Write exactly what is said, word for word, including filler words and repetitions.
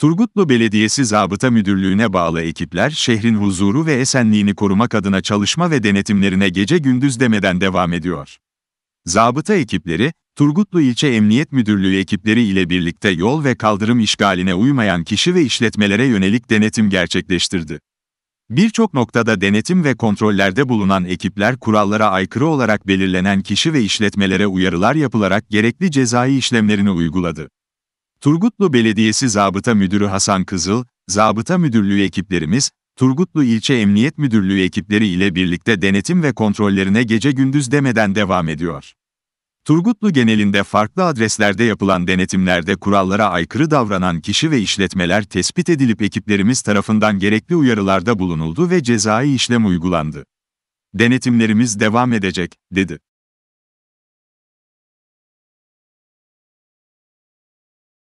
Turgutlu Belediyesi Zabıta Müdürlüğü'ne bağlı ekipler, şehrin huzuru ve esenliğini korumak adına çalışma ve denetimlerine gece gündüz demeden devam ediyor. Zabıta ekipleri, Turgutlu İlçe Emniyet Müdürlüğü ekipleri ile birlikte yol ve kaldırım işgaline uymayan kişi ve işletmelere yönelik denetim gerçekleştirdi. Birçok noktada denetim ve kontrollerde bulunan ekipler, kurallara aykırı olarak belirlenen kişi ve işletmelere uyarılar yapılarak gerekli cezai işlemlerini uyguladı. Turgutlu Belediyesi Zabıta Müdürü Hasan Kızıl, "Zabıta Müdürlüğü ekiplerimiz, Turgutlu İlçe Emniyet Müdürlüğü ekipleri ile birlikte denetim ve kontrollerine gece gündüz demeden devam ediyor. Turgutlu genelinde farklı adreslerde yapılan denetimlerde kurallara aykırı davranan kişi ve işletmeler tespit edilip ekiplerimiz tarafından gerekli uyarılarda bulunuldu ve cezai işlem uygulandı. Denetimlerimiz devam edecek," dedi.